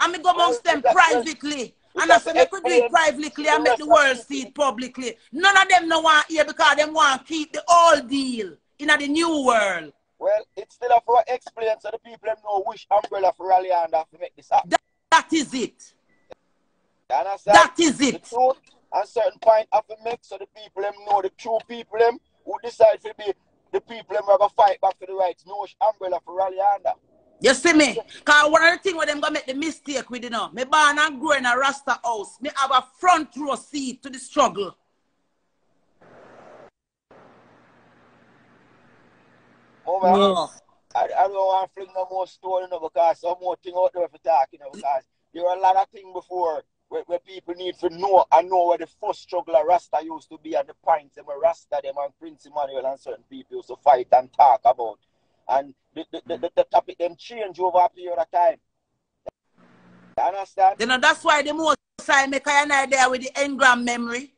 And me go amongst them privately. And I said, I could do it privately and make the world see it publicly. None of them no want here because they want to keep the old deal in the new world. Well, it's still up for explain so the people them know which umbrella for rally and have to make this happen. That is it. That is it. The truth and certain point have to make so the people them know the true people them who decide to be the people them who are going to fight back for the rights. No which umbrella for rally under. You see me? Because one of the things where them going to make the mistake with, you know, me born and grow in a Rasta house. Me have a front row seat to the struggle. Oh, man. No. I don't want to fling no more stone, you know, because some more thing out there for talking, you know, because there are a lot of things before where people need to know and know where the first struggle of Rasta used to be and the pints and where Rasta them and Prince Emmanuel and certain people used to fight and talk about. And the topic them change over a period of time. You understand? You know, that's why the most I make I there with the engram memory.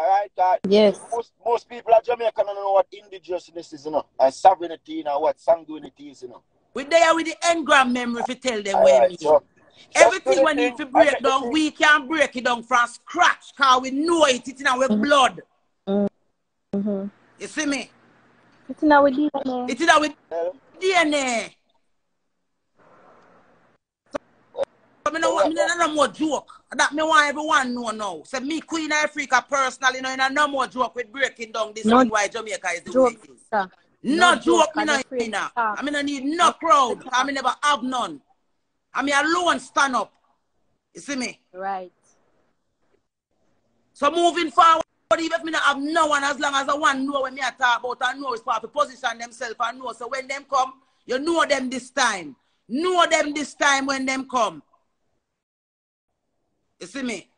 Alright, God. Yes. Most people at Jamaica don't know what indigenousness is, you know, and sovereignty, you know, what sanguinity is, you know. We're there with the engram memory if you tell them where it is. Everything we need to break down, we can break it down from scratch, because we know it, it's in our blood. Mm-hmm. You see me? It's in our DNA. It's in our DNA. So, no more joke. That me want everyone know now. So, me, Queen Ifrica, personally, you know, no more joke with breaking down this and why Jamaica is the way it is. No joke, me no inna. I mean, I need no crowd. I mean, never have none. I mean, alone stand up. You see me? Right. So, moving forward. But even if I don't have no one, as long as I want to know when I talk about and know it's part of the position themselves and know. So when them come, you know them this time. Know them this time when them come. You see me?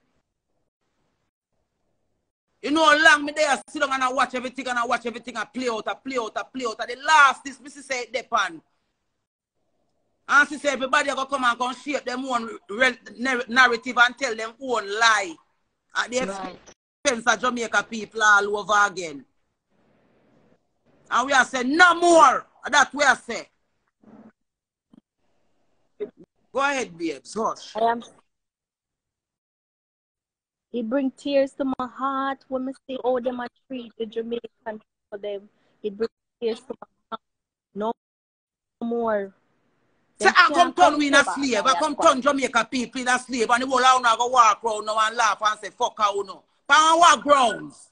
You know how long me there sit down and I watch everything and I watch everything and play out, I play out, I play out. And the last this Missy said depend. And she said everybody are gonna come and come shape them own narrative and tell them own lie. And they right. Of Jamaica people all over again. And we are saying no more. That we are saying. Go ahead, babes. Hush. It brings tears to my heart when I see all them I treat the Jamaican for them. It brings tears to my heart. No more. Say, I come turn we in a slave. I come turn Jamaica people in a slave. And the whole hour now go walk around now and laugh and say, fuck how no. Power grounds.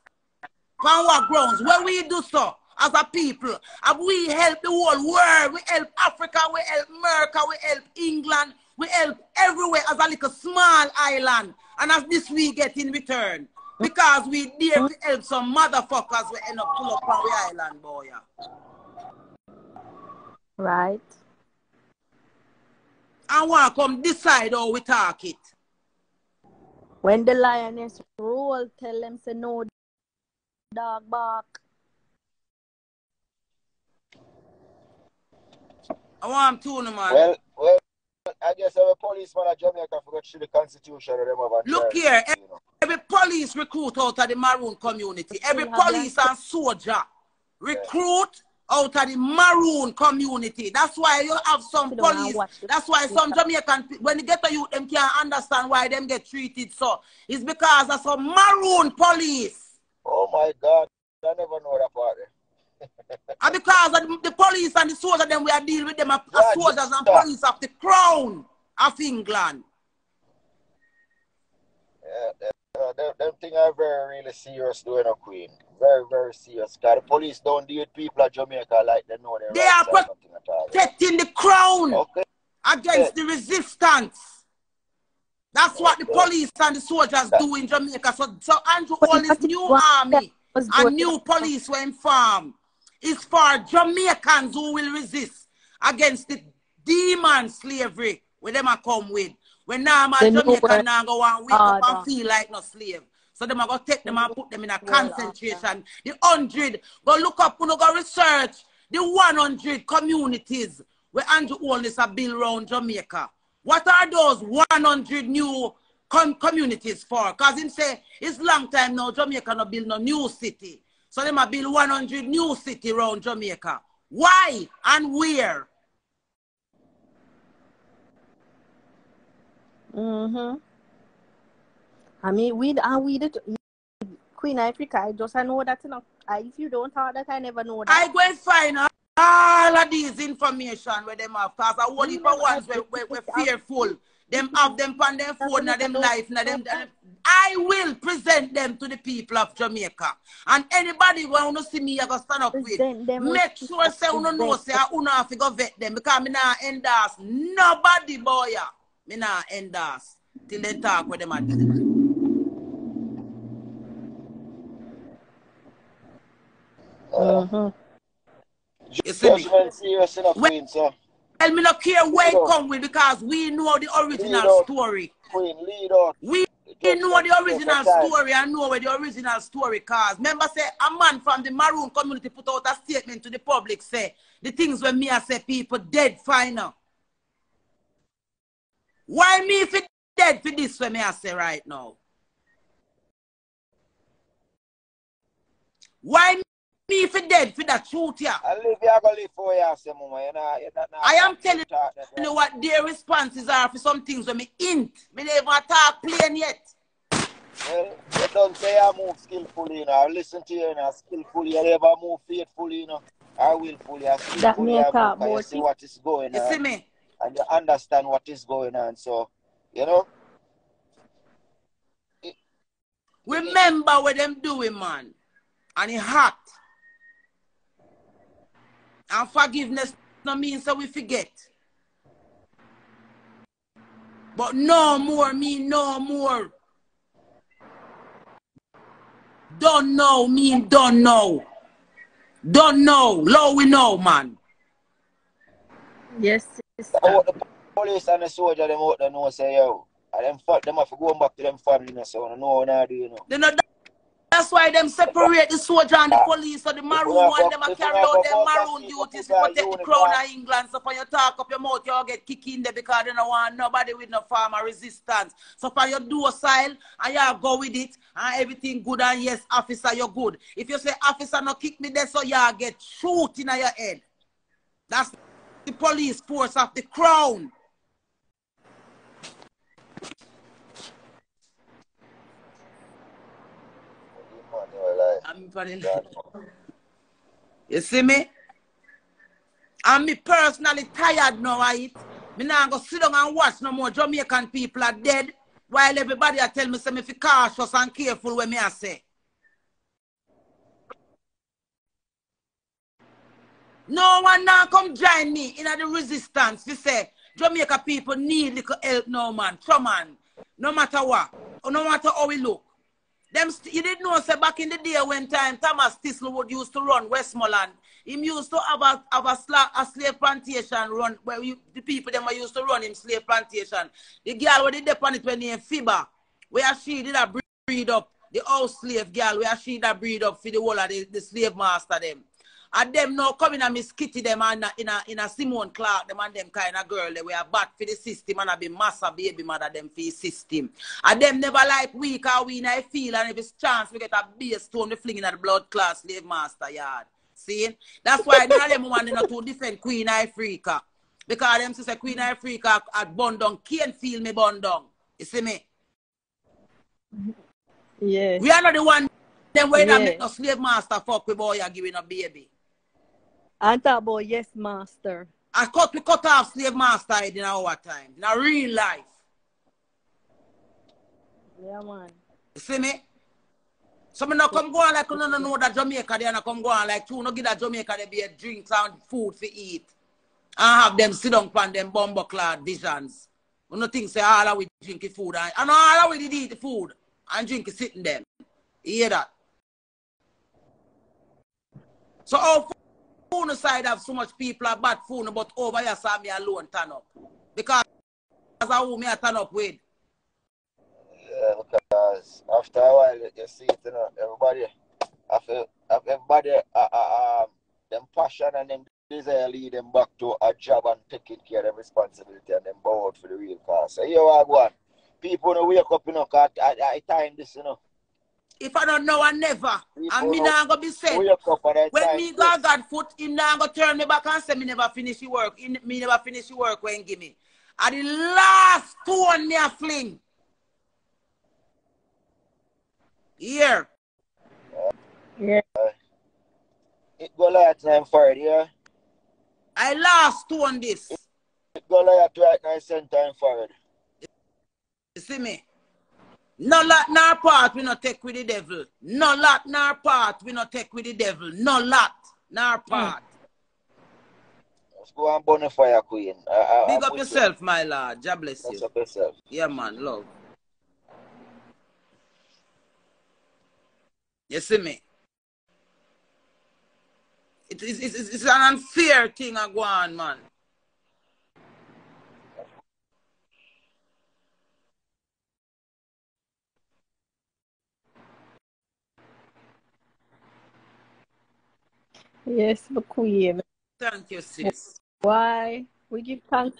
Power grounds. When we do so as a people, and we help the whole world. We help Africa, we help America, we help England, we help everywhere as a little small island. And as this we get in return. Because we dare to help some motherfuckers, we end up pull up on the island, boy. Right. And welcome decide how we talk it. When the lioness roll, tell them say no dog bark. I want to know, man. Well, I guess every policeman at Jamaica forgot to the constitution of them. Look here, every police recruit out of the maroon community. Every police and soldier recruit out of the maroon community. That's why you have some police. That's why some Jamaican, when they get to you, them can't understand why them get treated so. It's because of some maroon police. Oh my God, I never know that part. And because of the police and the soldiers, them we are dealing with them as soldiers and police of the crown of England. Yeah, them things are very, really serious doing a Queen. Very, very serious. Because the police don't deal with people at Jamaica like they know they are protecting the crown against the resistance. That's what the police and the soldiers do in Jamaica. So Andrew Ollie's new army and new police were informed. It's for Jamaicans who will resist against the demon slavery where them are come with. When now Jamaican now go and wake up and feel like no slave. So them are going to take them and put them in a concentration. The 100, go look up, go research the 100 communities where Andrew Holness are built around Jamaica. What are those 100 new communities for? Because him say, it's long time now Jamaica no build no new city. So they might build 100 new cities around Jamaica. Why and where? Mm-hmm. I mean, Queen Ifrica, I just know that enough. If you don't have that, I never know that. I go and find out all of these information where them have, because I only for ones were fearful. Them have them on their phone, and them life, and them. I will present them to the people of Jamaica. And anybody who want to see me, I go stand up with. Make sure say you don't know, say you don't have to go vet them, because I not endorse nobody, boy. I not endorse till they talk with them and you see me? Well, so. Well, me not care where it come with, because we know the original story. Queen, lead on. We know the original story and know where the original story cause. Remember, say a man from the Maroon community put out a statement to the public, say the things when me I say people dead final. Why me if it dead for this when me I say right now? Why me? If you dead for that truth, yeah. I am telling you what their responses are for some things when me int. Me never talk plain yet. Well, they don't say I move skillfully, you know. I listen to you, you know, skillfully. I never move faithfully, you know. I willfully, I skillfully. I see what is going on. You see me? And you understand what is going on. So, you know. Remember what them doing, man. And it hurt. And forgiveness no means that we forget. But no more mean no more. Don't know mean don't know. Don't know. Low we know, man. Yes, sister. The police and the soldier them out there know say yo. And them fuck them have to go back to them family and so on. No, no, do you know? They not. That's why them separate the soldier and the police or the Maroon one. Them a carry out their Maroon duties to protect the crown of England. So when you talk up your mouth, you all get kicked in there because they don't want nobody with no form of resistance. So for you docile and you go with it and everything good and yes, officer, you're good. If you say officer no kick me there, so you all get shoot in your head. That's the police force of the crown. You see me? I'm me personally tired now of it. Me now go sit down and watch no more. Jamaican people are dead. While everybody I tell me say me fi cautious and careful when me I say. No one now come join me in the resistance. We say Jamaica people need little help now, man. Come on. No matter what. Or no matter how we look. Them you didn't know, say, back in the day when time Thomas Thistlewood used to run Westmoreland, he used to have a slave plantation run, where the people them were used to run him slave plantation. The girl where they dip on it when named Fiba, where she did a breed up, the old slave girl, where she did a breed up for the whole of the slave master them. And them now coming and Miss Kitty them and in a Simone Clark them and them kind of girl they were bad for the system and a be massa baby mother them for the system. And them never like weak or we in a feel and if it's chance we get a beer stone we flinging at the blood class slave master yard. See? That's why none of them women are two different Queen Ifrica. Because them sister Queen Ifrica at Bondong can't feel me Bondong. You see me? Yeah. We are not the one them way that make no slave master fuck with boy you giving a baby. I thought about yes, master. We cut off slave master in our time, in our real life. Yeah, man. You see me? So me now come go on like no know that Jamaica they and come go on like you no give that Jamaica they be a drink and food to eat. And have them sit down pan them bombo clad visions. We no think say all we drink food and all we did eat food and drink sitting them. You hear that? So how phone side have so much people are bad phone, but over here saw me alone turn up. Because that's who me I turn up with. Yeah, because after a while you see it, you know, everybody them passion and them desire lead them back to a job and taking care of them responsibility and them bow out for the real cause. So here I go on. People don't wake up, you know, cause I time this, you know. If I don't know, I never. And me now go be said. When me go God foot, him now go turn me back and say me never finish the work. Me never finish the work when give me. And the last stone me a fling. Here. Yeah. It go like time for it, yeah? I lost two on this. It go like right now, send time for it. You see me? No lot nor part we not take with the devil. No lot nor part we not take with the devil. No lot nor part. Let's go and burn the fire, Queen. Big up yourself, my lord. God bless you. Big up yourself. Yeah, man, love. You see me? It's an unfair thing I go on, man. Yes, but Queen. Thank you, sis. Why? We give thanks.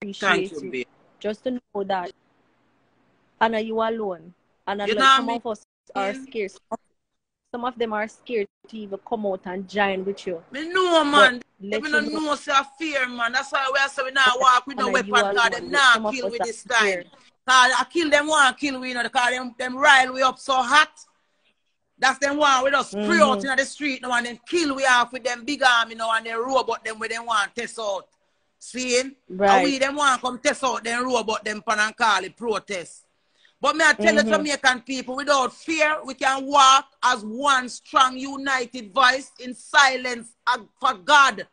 Appreciate you. Babe. Just to know that. And are you alone? And you like some of us are scared. Some of them are scared to even come out and join with you. Me know, man. They don't know, say I fear, man. That's why we say we not walk with no weapon, because they not kill with this time. I kill them, want kill we, you know, because them rile we up so hot. That's them one with us spray out in the street, you know, and then kill we off with them big arm, you know, and then robot them with them want test out. Seeing? Right. And we them want come test out, then robot them pan and call it protest. But may I tell the Jamaican people, without fear, we can walk as one strong, united voice in silence for God.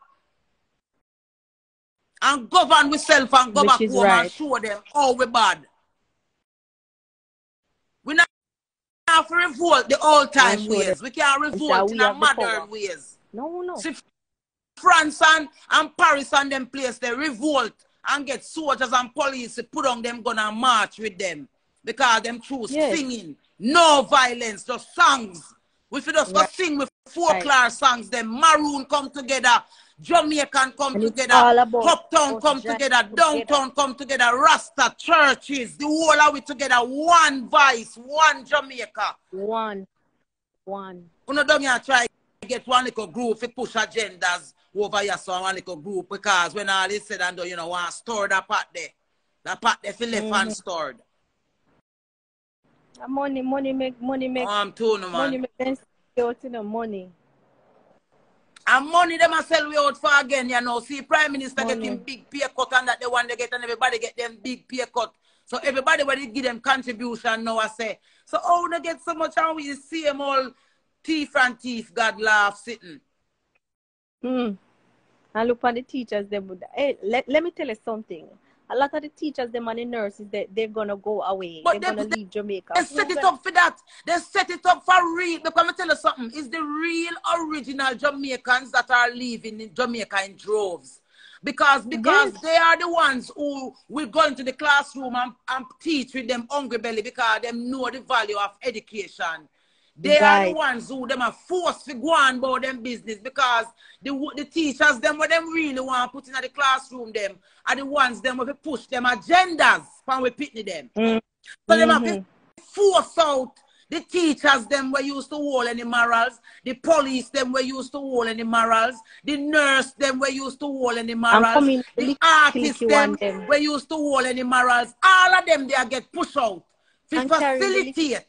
And govern ourselves and go back home and show them how we're bad. We not have to revolt the old time ways. We can't revolt in our modern ways. No, no. See, France and Paris and them place, they revolt and get soldiers and police to put on them gun and march with them. Because them choose singing, no violence, just songs. We should just sing with folklore songs. Them Maroon come together, Jamaican come together, Uptown come together, Downtown come together, Rasta, churches, the whole are we together. One voice, one Jamaica. One. You know, don't you try to get one little group to push agendas over here, so one little group, because when all is said and done, you know, one store that part there. That part there for left and stored. Money make. I'm too no man. Money make them sell out in the money. And money them a sell we out for again, you know. See, Prime Minister getting big pay cut and that they want to get, and everybody get them big pay cut. So everybody when they give them contribution now, I say. So how they get so much and we see them all teeth and teeth, God laugh sitting. And look at the teachers, they would hey, let me tell you something. A lot of the teachers, them and the nurses, they're going to go away. But they're going to leave Jamaica. They set it up for that. They set it up for real. Because I'm going to tell you something. It's the real original Jamaicans that are leaving in Jamaica in droves. Because they are the ones who will go into the classroom and teach with them hungry belly, because they know the value of education. They are the ones who them are forced to go on about them business, because the teachers them what them really want to put in the classroom them are the ones them will push them agendas from we pitney them. So them have to force out the teachers them were used to hold any morals, the police them were used to hold any morals, the nurse them were used to hold any morals, the artists them were used to hold any morals. All of them they are get pushed out. To facilitate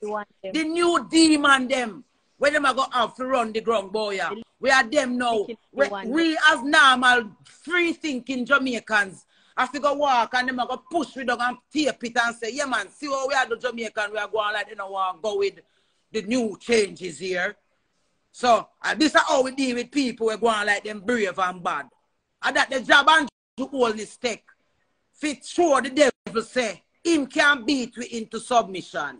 the new demon them, where them are going to have to run the ground, boy. We are them now. We as normal, free-thinking Jamaicans have to go walk and them are going to push with them and tape it and say, yeah, man, see what we are the Jamaican, we are going like, you know, go with the new changes here. So, this is how we deal with people, we're going like them brave and bad. And that the job and to hold this tech. Fit show the devil say. Him can beat we into submission.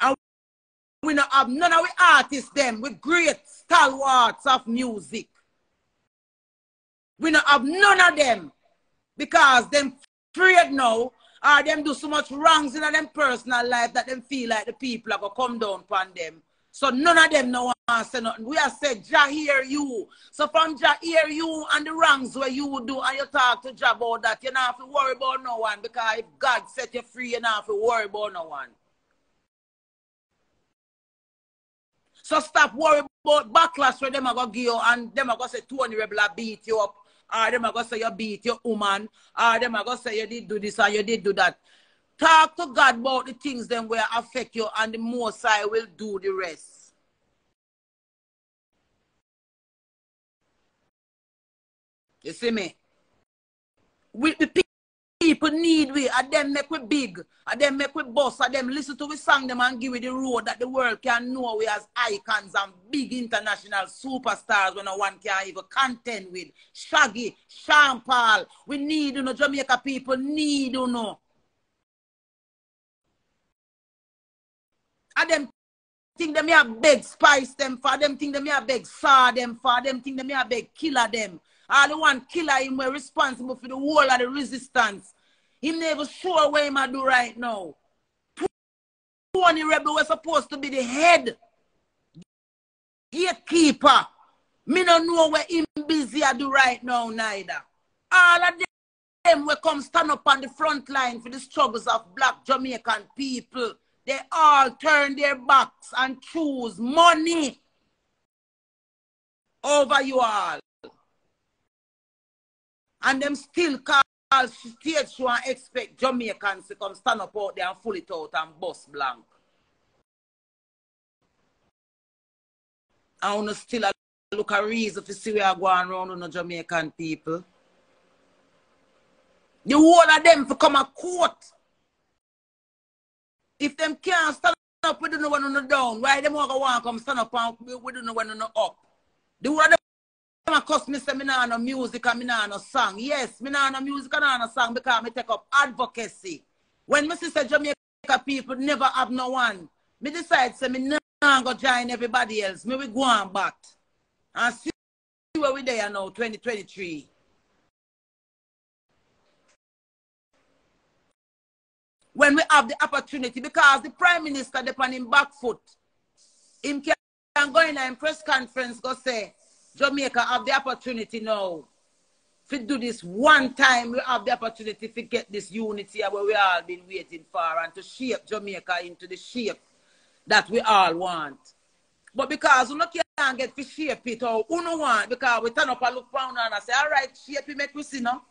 And we not have none of we artists them, we great stalwarts of music. We not have none of them because them afraid now or them do so much wrongs in them personal life that them feel like the people are gonna come down upon them. So none of them no one say nothing. We have said, Jah hear you. So from Jah hear you and the wrongs where you do and you talk to Jah about that, you don't have to worry about no one, because if God set you free, you don't have to worry about no one. So stop worrying about backlash where them are going to give you and them are going to say 200 rebel beat you up or them are going to say you beat your woman, or them are going to say you did do this and you did do that. Talk to God about the things them will affect you, and the Most High will do the rest. You see me? We, the people need we, and them make we big, and them make we boss, and them listen to we song them and give we the road that the world can know we as icons and big international superstars when no one can even contend with. Shaggy, Sean Paul, we need you know, Jamaica people need you know. And them think them here beg Spice them for, them think them here beg Saw them for, them think them here beg Killer them. All the one Killer him were responsible for the whole of the resistance. Him never sure what him a do right now. Pony Rebel was supposed to be the head gatekeeper. Me no know where him busy a do right now neither. All of them will come stand up on the front line for the struggles of black Jamaican people. They all turn their backs and choose money over you all. And them still call stage show and expect Jamaicans to come stand up out there and pull it out and bust blank. I want to still look at reason to see where I go around on the Jamaican people. The whole of them for come a court. If them can't stand up, we don't know when they're down. Why them all want to come stand up and we don't know when they're up? The word of them cost me say, me nah no music and me nah no song. Yes, me nah no music and nah no song because me take up advocacy. When me sister Jamaica people never have no one, me decide say me nah go join everybody else. Me we go on back and see where we there now, 2023. When we have the opportunity, because the Prime Minister is on him back foot. Him can go in a press conference, go say, Jamaica have the opportunity now. If we do this one time, we have the opportunity to get this unity where we all been waiting for and to shape Jamaica into the shape that we all want. But because we can't get to shape it or we don't want, because we turn up and look around and say, all right, shape it, make we see now.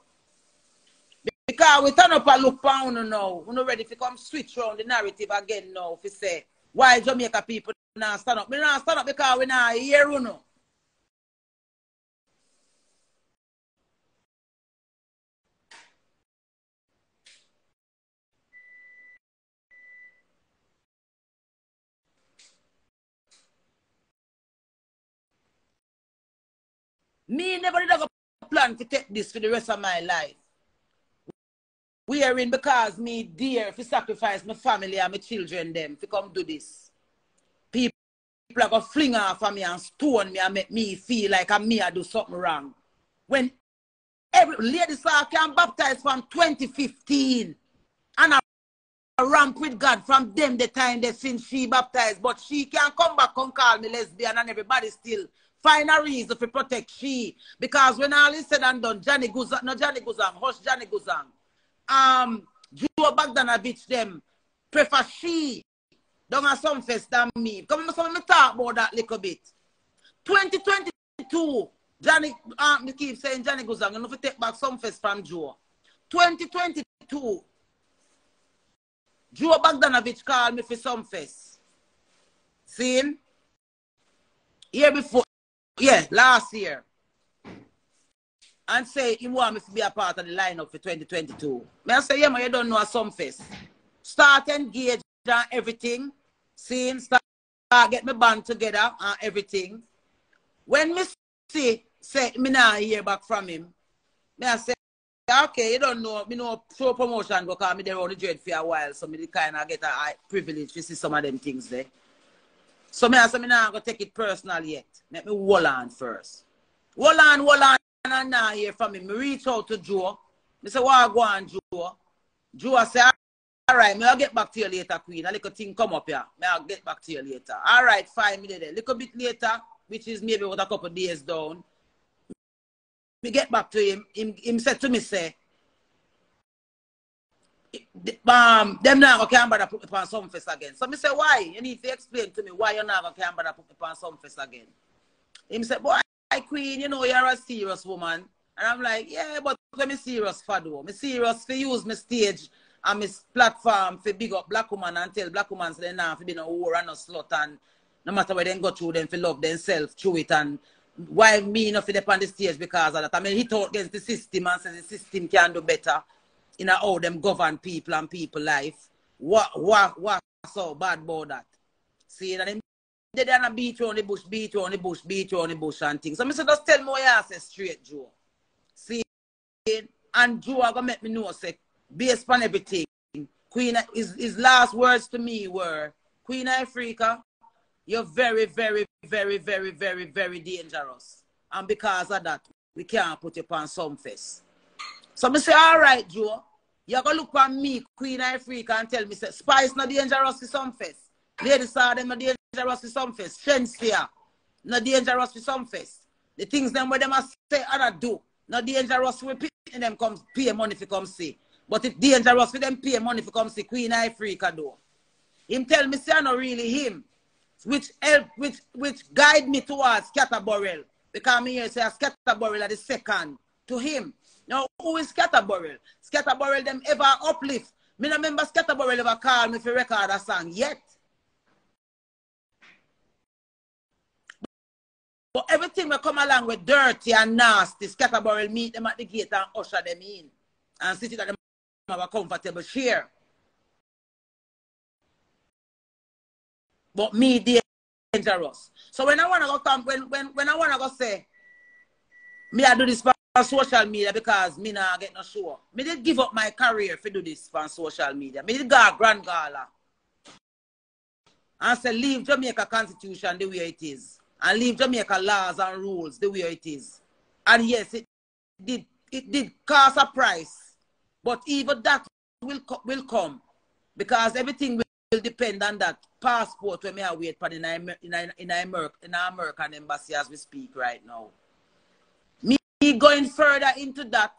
Because we turn up and look down now. We're not ready to come switch around the narrative again now. If you say, why Jamaica people not stand up? We not stand up because we not hear you now. Me never did have a plan to take this for the rest of my life. We are in because me dear, if you sacrifice my family and my children them, if you come do this. People are going to fling off of me and stone me and make me feel like I'm me I do something wrong. When every Lady Saw can baptize from 2015 and I ramp with God from them the time they since she baptized, but she can come back and call me lesbian and everybody still find a reason to protect she. Because when all is said and done, Johnny Guzan. Joe Bogdanovich them prefer she don't have some face than me. Come on, so let me talk about that little bit. 2022, Johnny, me keep saying Johnny Guzan, I'm going to take back some face from Joe. 2022, Joe Bogdanovich called me for some face. See him? Year before, yeah, last year. And say he want me to be a part of the lineup for 2022. May I say, yeah, man, you don't know a some face. Start engage and everything. See, start get my band together and everything. When me see, say, me now hear back from him. May I say, okay, you don't know, me no show promotion because me there on the dread for a while, so me kind of get a privilege to see some of them things there. So may I say, me now go take it personal yet. Let me hold on first. Hold on. And now hear from him. I reach out to Joe. I say, what go on, Joe? Joe say, all right, I'll get back to you later, Queen. A little thing come up here. I'll get back to you later. All right, 5 minutes. A little bit later, which is maybe what a couple of days down. We get back to him. Him said to me, say, them now can't bother put me on some face again. So I say, why? You need to explain to me why you now can't bother put me on some face again. Him said, boy, Queen, you know, you're a serious woman. And I'm like, yeah, but let me serious for though. Me serious for use my stage and my platform for big up black woman and tell black women so they now for be no whore and no slut and no matter where they go through them for love themselves through it. And why me not fit up on the stage because of that? I mean, he talk against the system and says the system can do better in how them govern people and people life. What so bad about that? See that them they done beat you on the bush, beat you on the bush, beat you on the bush and things. So I said, just tell me what you say straight, Joe. See, and Joe are gonna make me know, say, based on everything. Queen, his last words to me were, Queen Ifrica, you're very, very, very, very, very, very dangerous. And because of that, we can't put you on some face. So I say, all right, Joe, you're gonna look at me, Queen Ifrica, and tell me, say, Spice not dangerous to some face. Lady Saw them not dangerous to some face. Shensia, not dangerous to some face. The things them where them say and do. Not dangerous with them come pay money for come see. But if dangerous with them pay money for come see, Queen Ifrica do. Him tell me say not really him. Which help, which guide me towards Scatta Burrell. Because me here say Scatta Burrell are the second to him. Now who is Scatta Burrell? Scatta Burrell them ever uplift. Me no remember Scatta Burrell ever call me for record a song yet. But everything will come along with dirty and nasty. Scatta Burrell meet them at the gate and usher them in. And sit at them have a comfortable chair. But me, they dangerous. So when I wanna go come, when I wanna go say, me I do this for social media because me nah get no show. Me did give up my career for do this for social media. Me did go a grand gala. And say leave Jamaica Constitution the way it is. And leave Jamaica laws and rules the way it is. And yes, it did cost a price. But even that will come. Because everything will depend on that passport when I wait for in American embassy as we speak right now. Me going further into that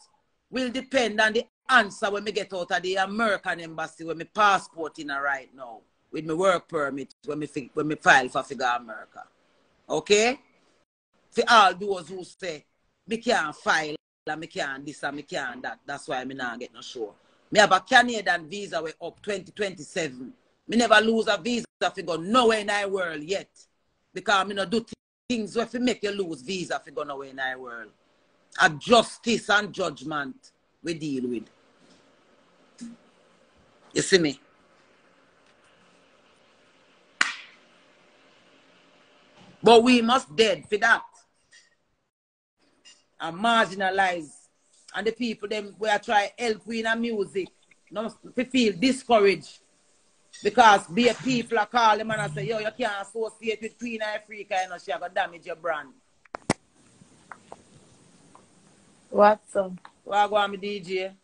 will depend on the answer when we get out of the American embassy with my passport in right now. With my work permit when we file for figure America. Okay? For all those who say, me can't file, and me can't this, and me can't that. That's why me not get no show. Me have a Canadian visa way up 2027. Me never lose a visa if you go nowhere in our world yet. Because me not do things where if you make you lose visa if you go nowhere in our world. A justice and judgment we deal with. You see me? But we must dead for that. And marginalize. And the people them where try help we in a music. No feel discouraged. Because be a people I call them and I say, yo, you can't associate with Queen Ifrica, you know, she gonna damage your brand. What's up? Why go on my DJ?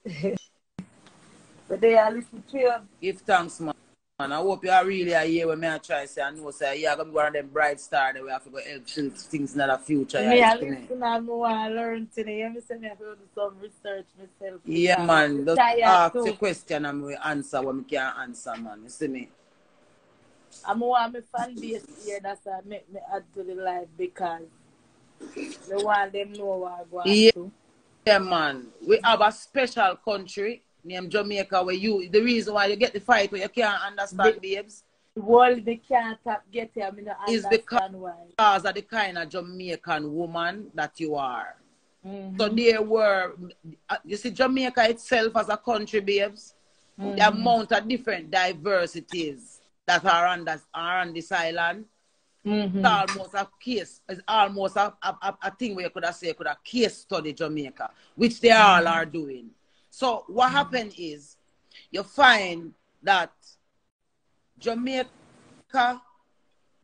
Today I listen to you. Give thanks, man. And I hope you are really a year when I try to say, I know, say, yeah, I'm going to go on them bright stars that we have to go help things in the future. Yeah, I listen, I know what I learned today. I'm going to do some research myself. Yeah, man, just ask the question and we answer when we can't answer, man. You see me? I'm going to fan base here, that's why I make me add to the life because they want them know what I want to. Yeah, man, we have a special country. Name Jamaica, where you the reason why you get the fight where you can't understand the, babes. World they can't get here. I mean, is because why. Of the kind of Jamaican woman that you are. Mm-hmm. So they were, you see, Jamaica itself as a country, babes. Mm-hmm. The amount of different diversities that are on this island. Mm-hmm. It's almost a case. It's almost a thing where you could have said could have case study Jamaica, which they mm-hmm. all are doing. So what mm-hmm. happened is you find that Jamaica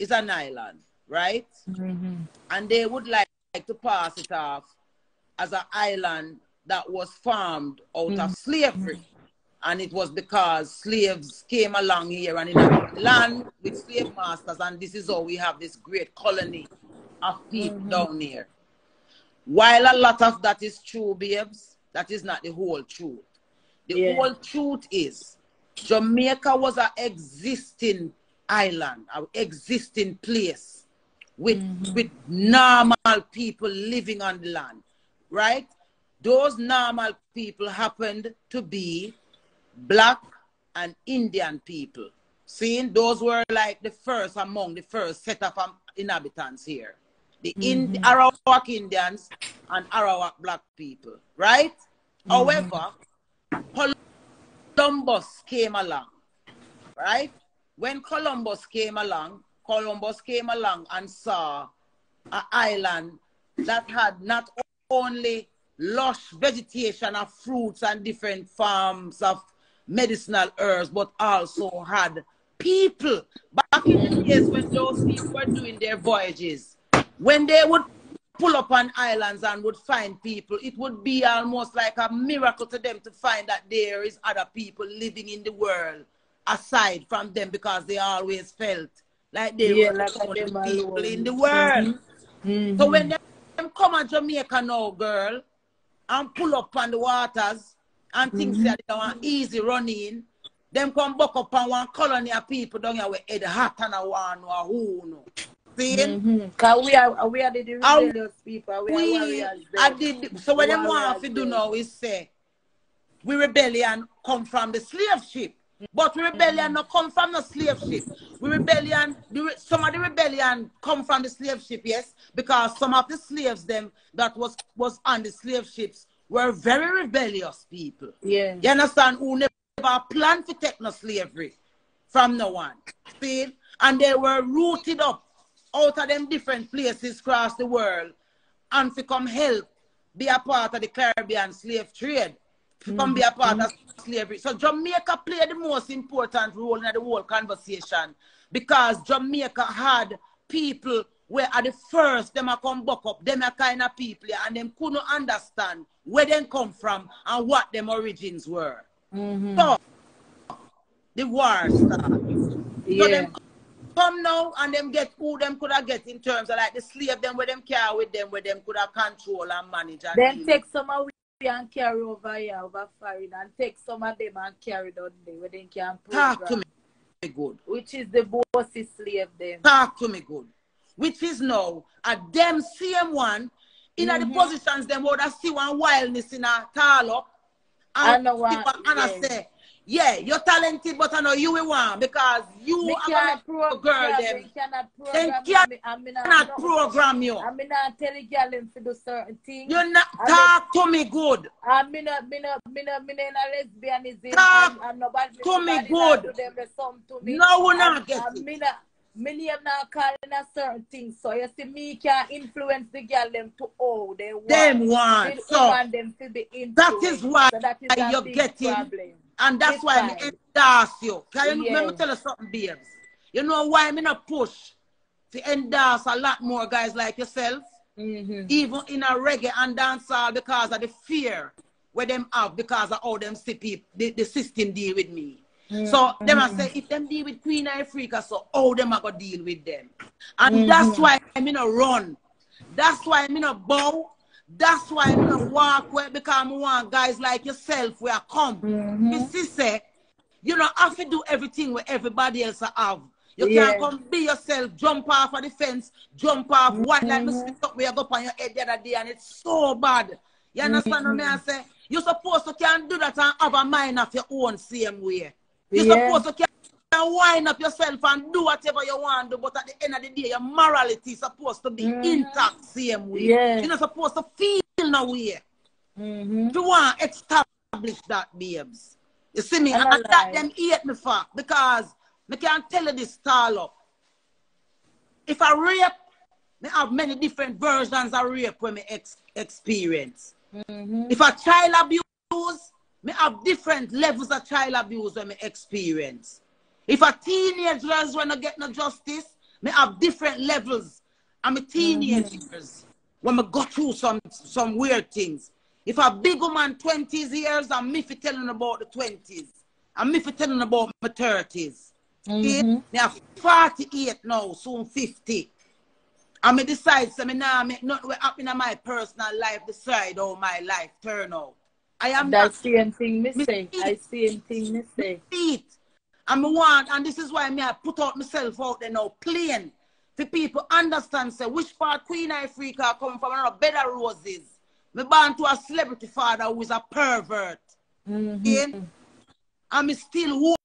is an island, right? Mm-hmm. And they would like to pass it off as an island that was formed out mm-hmm. of slavery. And it was because slaves came along here and in the land with slave masters. And this is how we have this great colony of people mm-hmm. down here. While a lot of that is true, babes, that is not the whole truth. The yeah. whole truth is Jamaica was an existing island, an existing place with normal people living on the land, right? Those normal people happened to be black and Indian people. Seeing those were like the first among the first set of inhabitants here. The Arawak Indians and Arawak black people, right? However, Columbus came along, right? When Columbus came along and saw an island that had not only lush vegetation of fruits and different farms of medicinal herbs, but also had people. Back in the days when those people were doing their voyages, when they would pull up on islands and would find people, it would be almost like a miracle to them to find that there is other people living in the world aside from them, because they always felt like they were like the only people in the world. So when them come to Jamaica now, girl, and pull up on the waters and things that they want easy running, them come back up and want colony of people down here with head hot and a one or who no. See? Because we are the rebellious people. So what them want to do now is say, we rebellion come from the slave ship. But rebellion not come from the slave ship. Some of the rebellion come from the slave ship, yes, because some of the slaves them that was on the slave ships were very rebellious people. Yeah, you understand, who never planned to take no slavery from no one. See, and they were rooted up out of them different places across the world, and to come help be a part of the Caribbean slave trade. Come be a part of slavery. So Jamaica played the most important role in the whole conversation, because Jamaica had people where at the first them a come back up, them a kind of people, and them couldn't understand where they come from and what them origins were. So the war started. So them come now and them get who them could have get in terms of like the slave them where them carry with them, where them could have control and manage. And then take some away and carry over here, over foreign, and take some of them and carry down there where they can program. Talk to me good. Which is the bossy slave them. Talk to me good. Which is now a them same one in the positions them would see one wildness in a tall up. And I say, yeah, you're talented, but I know you will want, because you are a girl them. They cannot program you. I'm not telling girl them to do certain things. You're not talk to me good. I'm not lesbianism. Talk to me good. No, we're not getting it. Me am not calling a certain thing, so you see me can influence the girl them to all they want. So them to be influenced. That is why so that is you're getting problem. And that's why I endorse you. Can you let me tell you something, babes? You know why I'm not push to endorse a lot more guys like yourself, even in a reggae and dancehall, because of the fear where them have, because of all them see people, the system deal with me. So them I say, if them deal with Queen Ifrica, so all them I go deal with them. And that's why I'm in a run. That's why I'm in a bow. That's why I'm in a walk where, because I want guys like yourself where I come. You see, say, you know, have to do everything where everybody else have. You can't come be yourself, jump off of the fence, jump off white like this where you go up on your head the other day, and it's so bad. You understand what I say? You're supposed to can't do that and have a mind of your own same way. You're supposed to can wind up yourself and do whatever you want to do, but at the end of the day, your morality is supposed to be intact same way. You're not supposed to feel no way. You want to establish that, babes. You see me? And that them hate me for, because I can tell you this, tall up. If I rape, I have many different versions of rape when I experience. If I child abuse, me have different levels of child abuse when me experience. If a teenager when I get no justice, me have different levels. I'm a teenagers when I go through some weird things. If a big woman 20s years, I'm me for telling about the 20s. I'm me for telling about my 30s. They are 48 now, soon 50. And I decide, so I now make nothing happen in my personal life, decide how my life turn out. I am that same thing me say. I same thing me say. And this is why me I put out myself out there now, plain. The people understand say which part Queen Ifrica come from, another bed of roses. Me born to a celebrity father who is a pervert. Mm-hmm. And I'm still